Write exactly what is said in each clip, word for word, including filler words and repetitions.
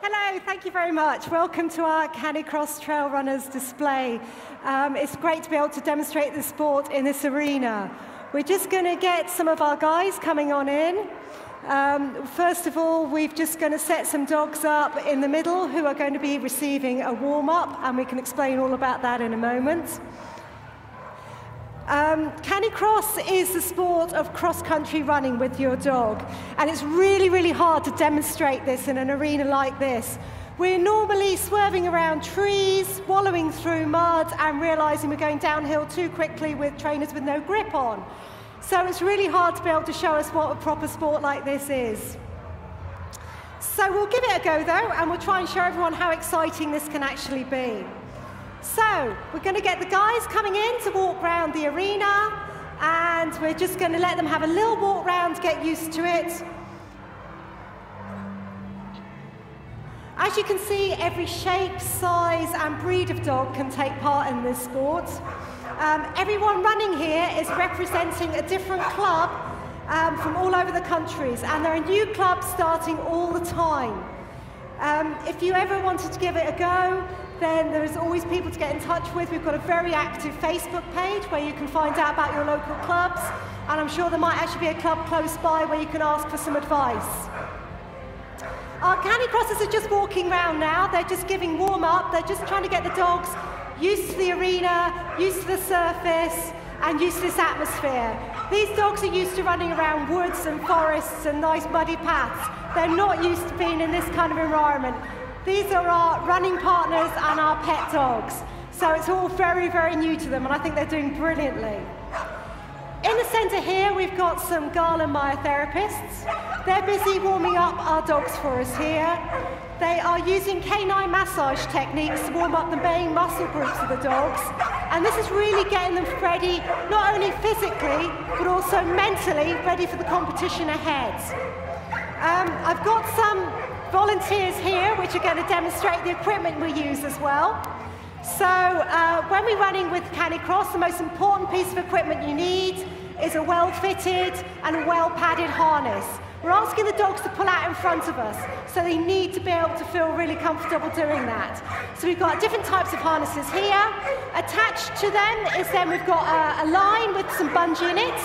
Hello, thank you very much. Welcome to our Canicross Trailrunners display. Um, it's great to be able to demonstrate the sport in this arena. We're just going to get some of our guys coming on in. Um, first of all, we're just going to set some dogs up in the middle who are going to be receiving a warm-up, and we can explain all about that in a moment. Um, Canicross is the sport of cross-country running with your dog, and it's really, really hard to demonstrate this in an arena like this. We're normally swerving around trees, wallowing through mud, and realizing we're going downhill too quickly with trainers with no grip on. So it's really hard to be able to show us what a proper sport like this is. So we'll give it a go, though, and we'll try and show everyone how exciting this can actually be. So we're going to get the guys coming in to walk round the arena, and we're just going to let them have a little walk round, get used to it. As you can see, every shape, size, and breed of dog can take part in this sport. Um, everyone running here is representing a different club um, from all over the countries, and there are new clubs starting all the time. Um, if you ever wanted to give it a go, then there's always people to get in touch with. We've got a very active Facebook page where you can find out about your local clubs, and I'm sure there might actually be a club close by where you can ask for some advice. Our Canicrossers are just walking round now. They're just giving warm-up. They're just trying to get the dogs used to the arena, used to the surface, and used to this atmosphere. These dogs are used to running around woods and forests and nice muddy paths. They're not used to being in this kind of environment. These are our running partners and our pet dogs. So it's all very, very new to them, and I think they're doing brilliantly. In the centre here, we've got some Garland myotherapists. They're busy warming up our dogs for us here. They are using canine massage techniques to warm up the main muscle groups of the dogs. And this is really getting them ready, not only physically, but also mentally ready for the competition ahead. Um, I've got some volunteers here, which are going to demonstrate the equipment we use as well. So uh, when we're running with Canicross, the most important piece of equipment you need is a well-fitted and well-padded harness. We're asking the dogs to pull out in front of us, so they need to be able to feel really comfortable doing that. So we've got different types of harnesses here. Attached to them is then we've got a, a line with some bungee in it.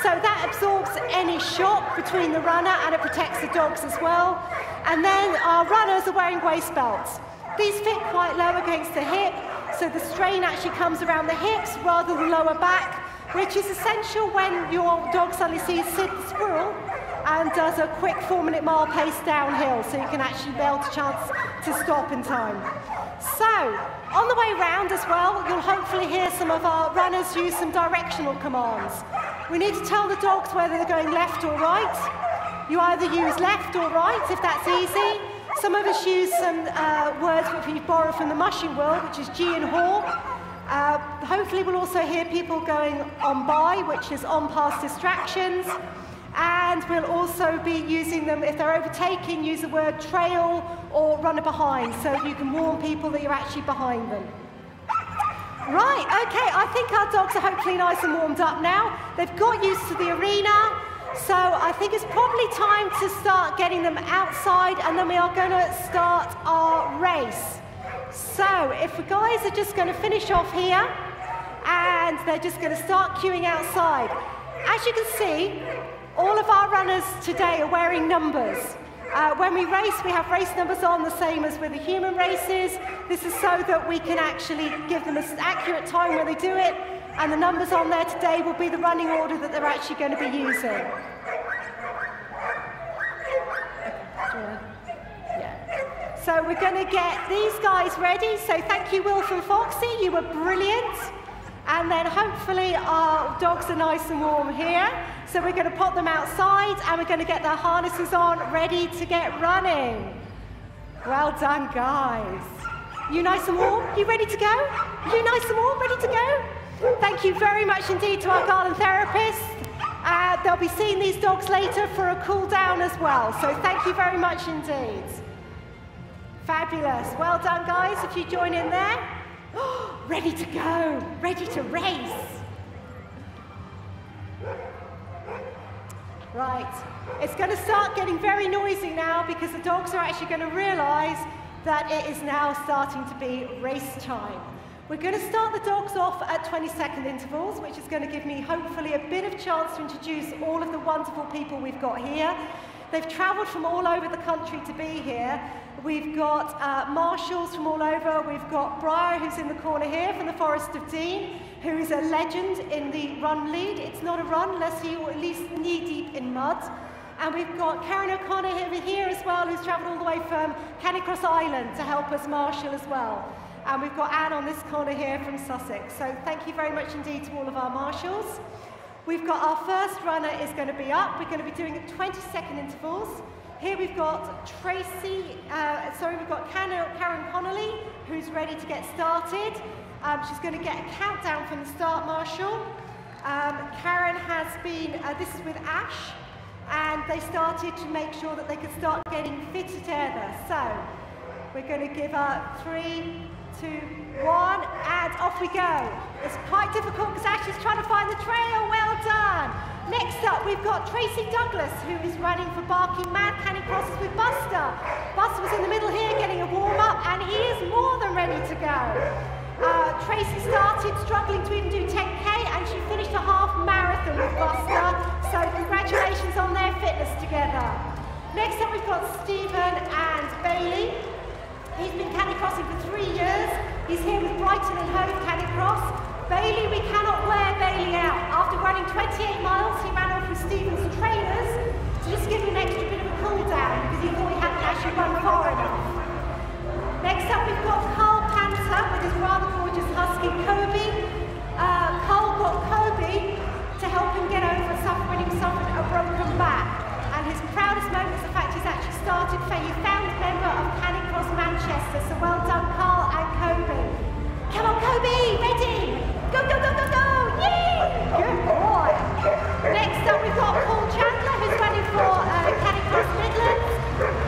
So that absorbs any shock between the runner, and it protects the dogs as well. And then our runners are wearing waist belts. These fit quite low against the hip, so the strain actually comes around the hips rather than lower back, which is essential when your dog suddenly sees Sid the squirrel and does a quick four-minute mile pace downhill, so you can actually be able to chance to stop in time. So, on the way round as well, you'll hopefully hear some of our runners use some directional commands. We need to tell the dogs whether they're going left or right. You either use left or right, if that's easy. Some of us use some uh, words which we borrow from the mushing world, which is gee and haw. Uh, hopefully we'll also hear people going on by, which is on past distractions. And we'll also be using them, if they're overtaking, use the word trail or runner behind, so you can warn people that you're actually behind them. Right, okay, I think our dogs are hopefully nice and warmed up now. They've got used to the arena. So I think it's probably time to start getting them outside, and then we are going to start our race. So if the guys are just going to finish off here, and they're just going to start queuing outside. As you can see, all of our runners today are wearing numbers. Uh, when we race, we have race numbers on, the same as with the human races. This is so that we can actually give them an accurate time when they do it. And the numbers on there today will be the running order that they're actually going to be using. Yeah. So we're going to get these guys ready. So thank you, Wilf and Foxy. You were brilliant. And then hopefully our dogs are nice and warm here. So we're going to pop them outside, and we're going to get their harnesses on, ready to get running. Well done, guys. You nice and warm? You ready to go? You nice and warm? Ready to go? Thank you very much indeed to our Garland therapists. Uh, they'll be seeing these dogs later for a cool down as well. So thank you very much indeed. Fabulous. Well done, guys, if you join in there. Ready to go, ready to race. Right, it's going to start getting very noisy now. now because the dogs are actually going to realise that it is now starting to be race time. We're going to start the dogs off at twenty second intervals, which is going to give me hopefully a bit of chance to introduce all of the wonderful people we've got here. They've travelled from all over the country to be here. We've got uh, marshals from all over. We've got Briar, who's in the corner here, from the Forest of Dean, who is a legend in the run lead. It's not a run unless you're at least knee-deep in mud. And we've got Karen O'Connor here, here as well, who's travelled all the way from Canicross Island to help us marshal as well. And we've got Anne on this corner here from Sussex. So thank you very much indeed to all of our marshals. We've got our first runner is going to be up. We're going to be doing it twenty second intervals. Here we've got Tracy, uh, sorry, we've got Karen Connolly, who's ready to get started. Um, she's going to get a countdown from the start marshal. Um, Karen has been, uh, this is with Ash, and they started to make sure that they could start getting fitted together. So we're going to give her three, two, one, and off we go. It's quite difficult because Ash is trying to find the trail. Well done. Next up, we've got Tracy Douglas, who is running for Barking Mad Canicrossers with Buster. Buster was in the middle here getting a warm-up, and he is more than ready to go. Uh, Tracy started struggling to even do ten K, and she finished a half marathon with Buster, so congratulations on their fitness together. Next up, we've got Stephen and Bailey. He's been canicrossing for three years. He's here with Brighton and Hove Canicross. Bailey, we cannot wear Bailey out. After running twenty-eight miles, he ran off with Stephen's trainers to just give him an extra bit of a cool down because he thought he hadn't actually run far enough. Next up, we've got Carl Panther with his rather gorgeous husky Kobe. Uh, Carl got Kobe to help him get over suffering suffered a broken back. And his proudest moment is the fact he's actually started for you founding member of Canicross Manchester. So well done, Carl and Kobe. Come on, Kobe, ready? Go, go, go, go, go! Yay! Good boy. Next up, we've got Paul Chandler, who's running for uh, Canicross Midlands.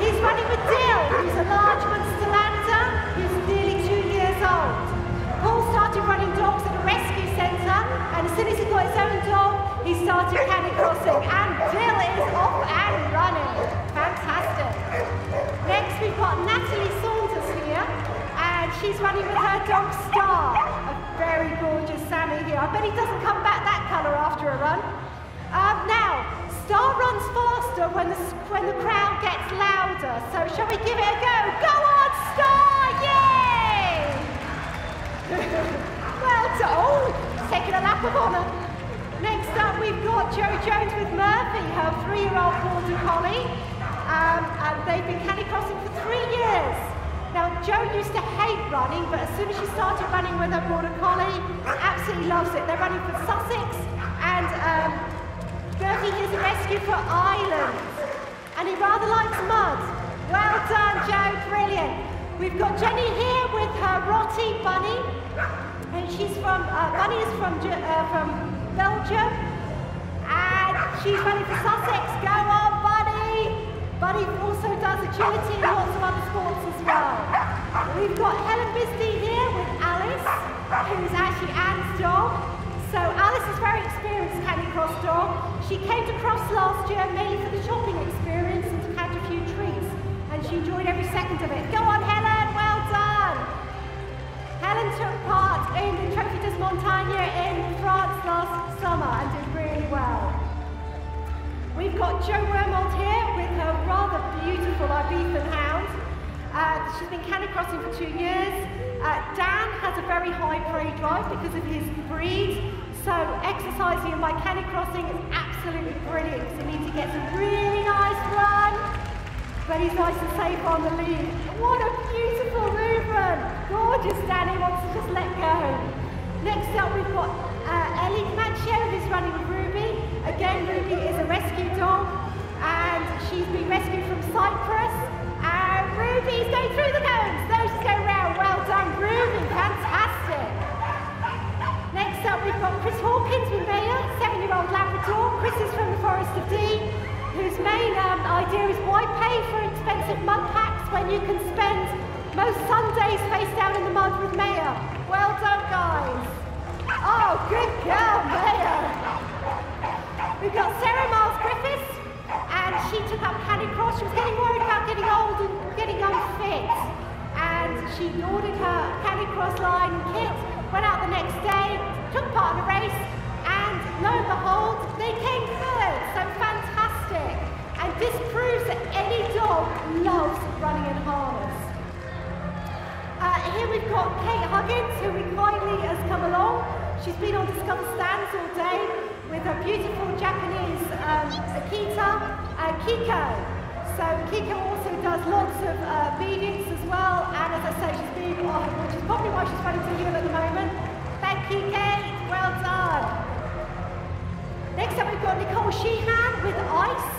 He's running with Dill, who's a large Munsterlander, who's nearly two years old. Paul started running dogs at a rescue centre, and as soon as he got his own dog, he started canicrossing, and Jill is off and running. Fantastic. Next, we've got Natalie Saunders here, and she's running with her dog Star, a very gorgeous Sammy here. I bet he doesn't come back that colour after a run. Um, now, Star runs faster when the, when the crowd gets louder, so shall we give it a go? Go on, Star! Yay! Well done. Oh, second lap of honour. Next up, we've got Jo Jones with Murphy, her three year old Border Collie. Um, and they've been canicrossing for three years. Now, Jo used to hate running, but as soon as she started running with her Border Collie, absolutely loves it. They're running for Sussex, and um, thirty years of rescue for Ireland. And he rather likes mud. Well done, Jo, brilliant. We've got Jenny here with her Rottie Bunny, and she's from, uh, Bunny is from, uh, from Belgium, and she's running for Sussex. Go on, Bunny! Bunny also does agility and lots of other sports as well. We've got Helen Bisbee here with Alice, who's actually Anne's dog. So Alice is very experienced canicross dog. She came to Crufts last year mainly for the shopping experience and to catch a few treats, and she enjoyed every second of it. Go on, Helen! Well done! Helen took part in the Trophée des Montagnes in France last summer and did really well. We've got Jo Wermold here with her rather beautiful Ibethan hound. Uh, she's been canicrossing for two years. Uh, Dan has a very high prey drive because of his breed, so exercising him by canicrossing is absolutely brilliant because it means he gets a really nice run, but he's nice and safe on the lead. What a beautiful movement! Gorgeous Dan, he wants to just let go. Next up, we've got Uh, Ellie Mathieu, who's running with Ruby. Again, Ruby is a rescue dog, and she's been rescued from Cyprus. And Ruby's going through the cones. Those go round. Well done, Ruby. Fantastic. Next up, we've got Chris Hawkins with Maya, seven year old Labrador. Chris is from the Forest of Dean, whose main um, idea is why pay for expensive mud packs when you can spend most Sundays face down in the mud with Maya. Well done, guys. Oh, good girl, Maya. We've got Sarah Miles Griffiths, and she took up canicross. She was getting worried about she ordered her Canicross line kit, went out the next day, took part in a race, and lo and behold, they came third. So fantastic. And this proves that any dog loves running in harness. Uh, here we've got Kate Huggins, who kindly has come along. She's been on Discover stands all day with her beautiful Japanese um, Akita uh, Kiko. So Kiko also does lots of uh, obedience as well, and as I say, she's been on, which is probably why she's running to you at the moment. Thank you, Kate. Well done. Next up, we've got Nicole Sheehan with Ice,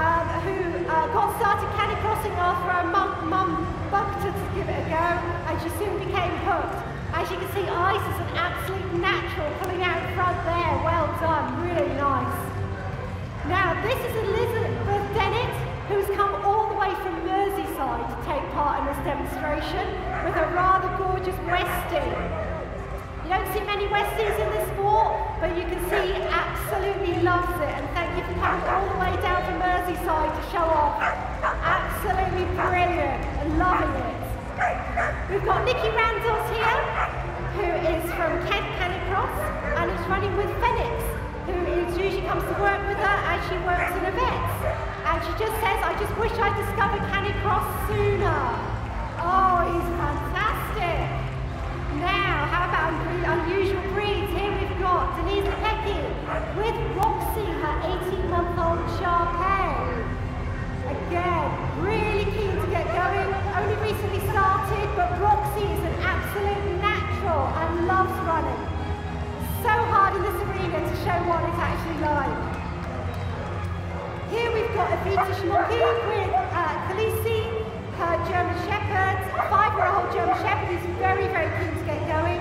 um, who uh, got started canicrossing after her mum, mum bugged her to give it a go, and she soon became hooked. As you can see, Ice is an absolute natural, pulling out front there. Well done. Really nice. Now, this is Elizabeth Bennett, who's come all the way from Merseyside to take part in this demonstration with a rather gorgeous Westie. You don't see many Westies in this sport, but you can see he absolutely loves it, and thank you for coming all the way down to Merseyside to show off. Absolutely brilliant and loving it. We've got Nikki Randos here, who is from Kent Canicross and is running with Phoenix, who usually comes to work with her as she works in events. And she just says, I just wish I discovered Canicross sooner. Oh, he's fantastic. Now, how about unusual breeds? Here we've got Denise Lekeke with Roxy, her eighteen-month-old Sharpei. Again, really keen to get going. Only recently started, but Roxy is an absolute natural and loves running. So hard in this arena to show what it's actually like. Here we've got Avita Schmucki with uh, Khaleesi, her German Shepherd, five-year-old German Shepherd who's very, very keen to get going.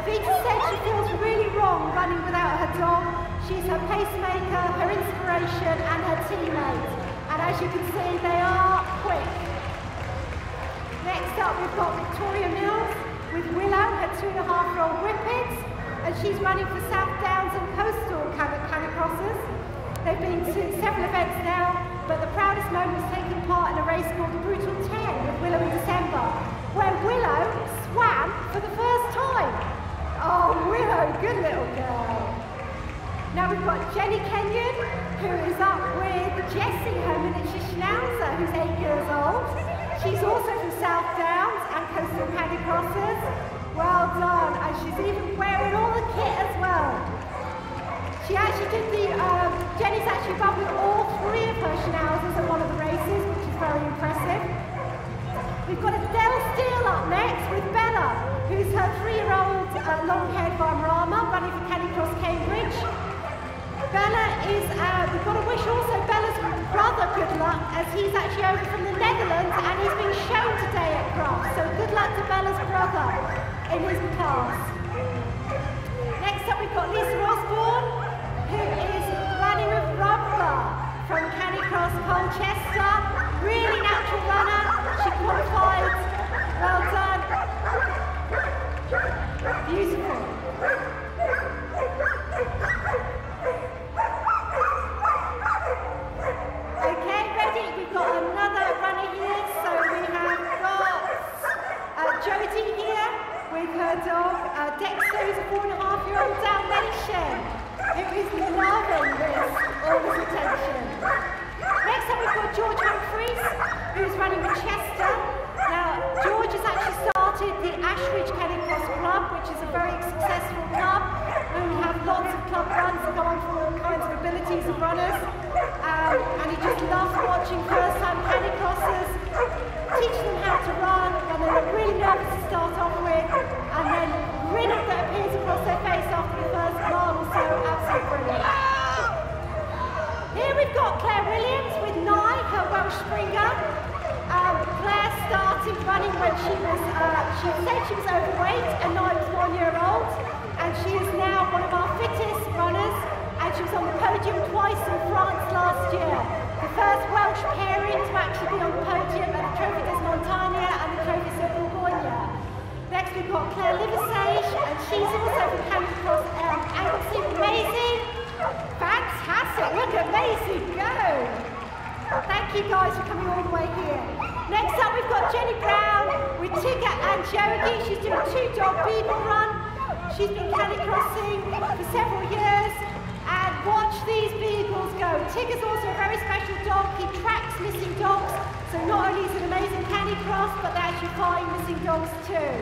Avita said she feels really wrong running without her dog. She's her pacemaker, her inspiration, and her teammate. And as you can see, they are quick. Next up, we've got Victoria Mills with Willow, her two-and-a-half-year-old Whippet, and she's running for South Downs and Coastal Canicrossers. They've been to several events now, but the proudest moment was taking part in a race called the Brutal ten with Willow in December, where Willow swam for the first time. Oh, Willow, good little girl. Now we've got Jenny Kenyon, who is up with Jessie, her miniature schnauzer, who's eight years old. She's also from South Downs and Coastal Canicrossers. Well done, and she's even wearing all the kit as well. She actually did the, um, Jenny's actually run with all three of her schnauzers at one of the races, which is very impressive. We've got a Del Steele up next with Bella, who's her three-year-old uh, long-haired Varmarama, running for Canicross Cambridge. Bella is, uh, we've got to wish also Bella's brother good luck, as he's actually over from the Netherlands and he's been shown today at Crufts. So good luck to Bella's brother in his class. Next up we've got Lisa Osborne, who is running with Rubber from Canicross Colchester. Really natural runner, she qualified, well done. Beautiful. Okay, ready, we've got another runner here, so we have got uh, Jodie here with her dog, uh, Dexter, who's a four and a half year old Dalmatian. It is loving this, all this attention. Next up we've got George Humphreys, who's running with Chester. Now, George has actually started the Ashridge Canicross Club, which is a very successful club. We have lots of club runs going for all kinds of abilities of runners. Um, and he just loves watching first-time canicrossers, teaching them how to run, and they're really nervous to start off with, and then grinning that appears across their face after the first mile or so. Here we've got Claire Williams with Nye, her Welsh Springer. Um, Claire started running when she was, uh, she said she was overweight, and Nye was one year old. And she is now one of our fittest runners, and she was on the podium twice in France last year. The first Welsh pairing to actually be on the podium at the Trophée des Montagnes and the Trophée de Bourgogne. Next we've got Claire Liversage, and she's also from Canicross um, Anglesey with Maisie. Fantastic, look at Maisie go. Thank you guys for coming all the way here. Next up we've got Jenny Brown with Tigger and and Cherokee. She's doing a two-dog beagle run. She's been canicrossing for several years. And watch these beagles go. Tigger's also a very special dog. He tracks missing dogs. So not only is it an amazing canicross, but they actually find missing dogs too.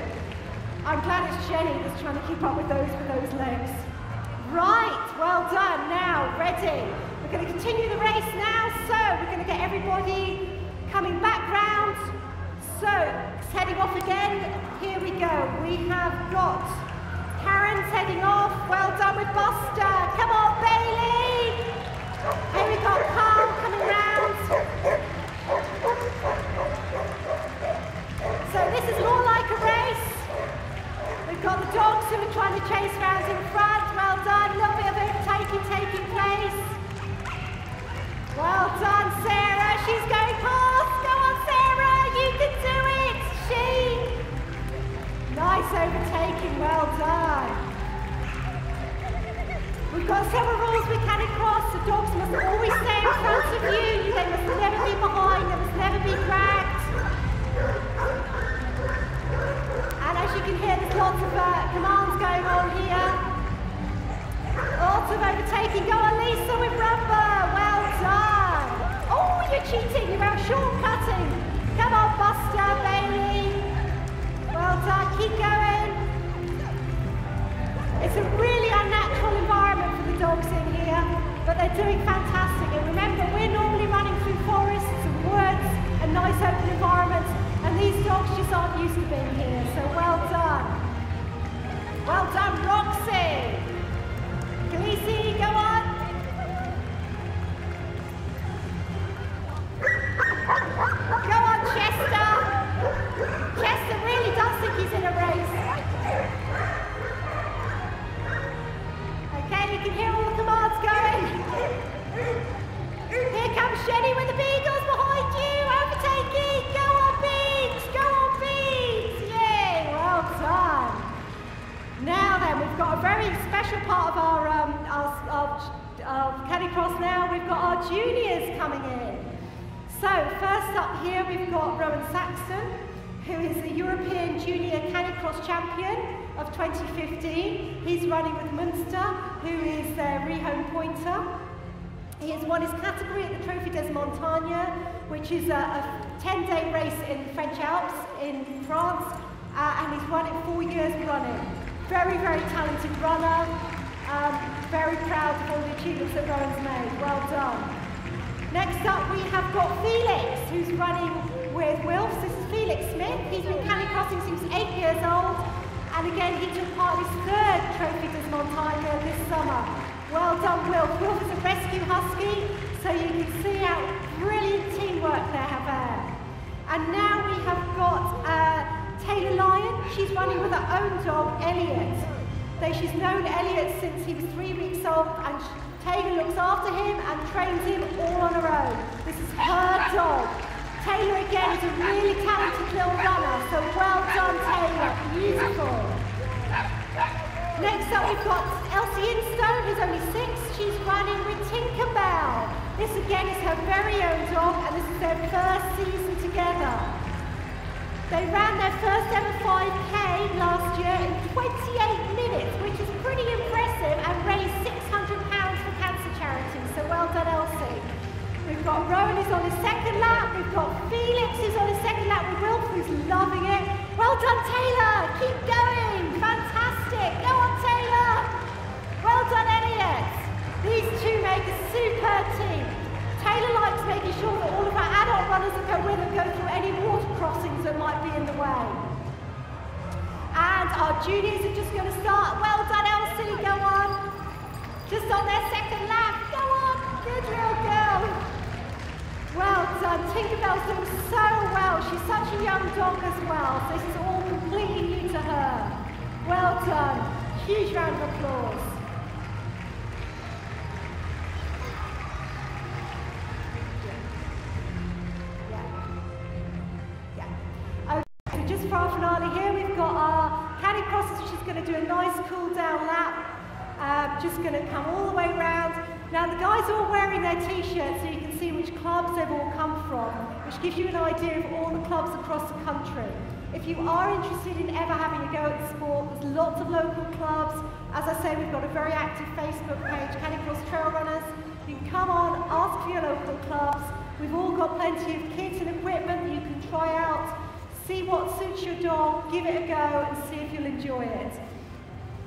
I'm glad it's Jenny that's trying to keep up with those with those legs. Right, well done. Now, ready. We're going to continue the race now. So we're going to get everybody coming back round. So, heading off again, here we go. We have got Karen's heading off, well done with Buster. Come on, Bailey. Here we got Carl coming round. So this is more like a race. We've got the dogs who are trying to chase round in front, well done. A little bit of overtaking taking place. Well done, Sarah, she's going past. Go on, Sarah, you can do it. She. Nice overtaking, well done. We've got several rules with Canicross. The dogs must always stay in front of you. They must never be behind. They must never be dragged. And as you can hear, there's lots of uh, commands going on here. Lots of overtaking. Go on, Lisa, with Rubber. Well done. Oh, you're cheating. You're out short-cutting. Come on, Buster, Bailey. Well done, keep going. It's a really unnatural environment for the dogs in here, but they're doing fantastic. And remember, we're normally running through forests and woods and nice open environments, and these dogs just aren't used to being here, so well done. Well done, Roxy. Khaleesi, go on. Go on, Chester. Chester really does think he's in a race. Okay, you can hear all the commands going. Here comes Jenny with the beagles behind you. Overtaking. Go on, Beans. Go on, Beans. Yay, well done. Now then, we've got a very special part of our, um, our, our, our Canicross now. We've got our juniors coming in. So, first up here, we've got Rowan Saxton, who is the European Junior Canicross Champion of twenty fifteen. He's running with Munster, who is their rehome pointer. He has won his category at the Trophée des Montagnes, which is a ten-day race in the French Alps in France, uh, and he's won it four years running. Very, very talented runner. Um, very proud of all the achievements that Rowan's made. Well done. Next up, we have got Felix, who's running with Wilfs. This is Felix Smith. He's been canicrossing since eight years old. And again, he took part in his third Trophée des Montagnes this summer. Well done, Wilf. Wilf is a rescue husky, so you can see how brilliant teamwork they have there. And now we have got uh, Taylor Lyon. She's running with her own dog, Elliot. Though she's known Elliot since he was three weeks old, and she Taylor looks after him and trains him all on her own. This is her dog. Taylor, again, is a really talented little runner, so well done, Taylor. Beautiful. Next up, we've got Elsie Instone, who's only six. She's running with Tinkerbell. This, again, is her very own dog, and this is their first season together. They ran their first ever five K last year in twenty-eight minutes, which is pretty impressive, and raised six hundred pounds. So well done, Elsie. We've got Rowan who's on his second lap. We've got Felix who's on his second lap with Wilf who's loving it. Well done, Taylor. Keep going. Fantastic. Go on, Taylor. Well done, Elliot. These two make a super team. Taylor likes making sure that all of our adult runners that go with them go through any water crossings that might be in the way. And our juniors are just going to start. Well done, Elsie. Go on. Just on their second lap. Go on, good little girl. Well done. Tinkerbell's doing so well. She's such a young dog as well. So this is all completely new to her. Well done. Huge round of applause. Yeah. Yeah. Okay, so just for our finale here, we've got our Canicrossers, which is going to do a nice cool down lap. Uh, just going to come all the way round. Now the guys are all wearing their t-shirts, so you can can see which clubs they've all come from, which gives you an idea of all the clubs across the country. If you are interested in ever having a go at the sport, there's lots of local clubs. As I say, we've got a very active Facebook page, Canicross Trailrunners. You can come on, ask for your local clubs. We've all got plenty of kits and equipment you can try out. See what suits your dog, give it a go, and see if you'll enjoy it.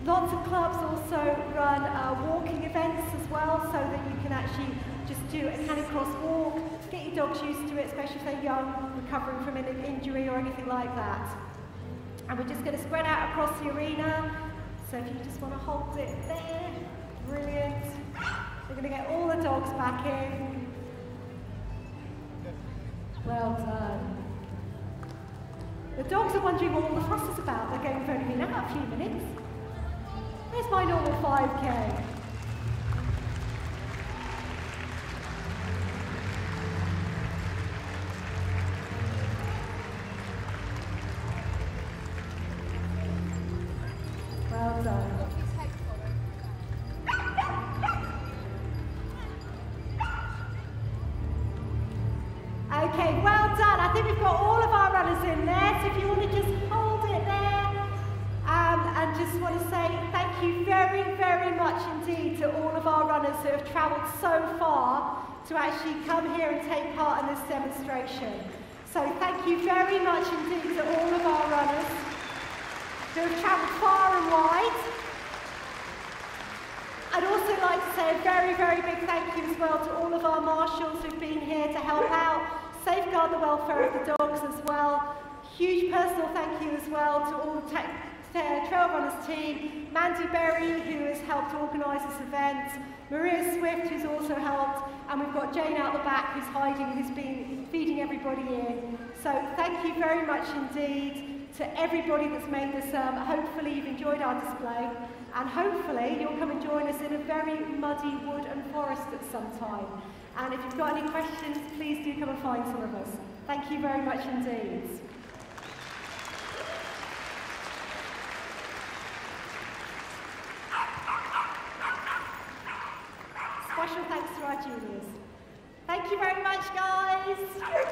Lots of clubs also run uh, walking events as well, so that you can actually just do a canicross walk, get your dogs used to it, especially if they're young, recovering from an injury or anything like that. And we're just going to spread out across the arena, so if you just want to hold it there, brilliant. We're going to get all the dogs back in. Well done. The dogs are wondering what all the fuss is about. They're going, we've only been out a few minutes. Where's my normal five K? Well done. Okay, well done. I think we've got all of our runners in there, so if you want to just hold it there. Um, and just want to say thank you very, very much indeed to all of our runners who have travelled so far to actually come here and take part in this demonstration. So thank you very much indeed to all of our runners who have travelled far and wide. I'd also like to say a very, very big thank you as well to all of our marshals who've been here to help out, safeguard the welfare of the dogs as well. Huge personal thank you as well to all the Trailrunners team, Mandy Berry, who has helped organise this event, Maria Swift, who's also helped, and we've got Jane out the back who's hiding, who's been feeding everybody in. So thank you very much indeed to everybody that's made this. Um, hopefully you've enjoyed our display, and hopefully you'll come and join us in a very muddy wood and forest at some time. And if you've got any questions, please do come and find some of us. Thank you very much indeed. Special thanks to our juniors. Thank you very much, guys.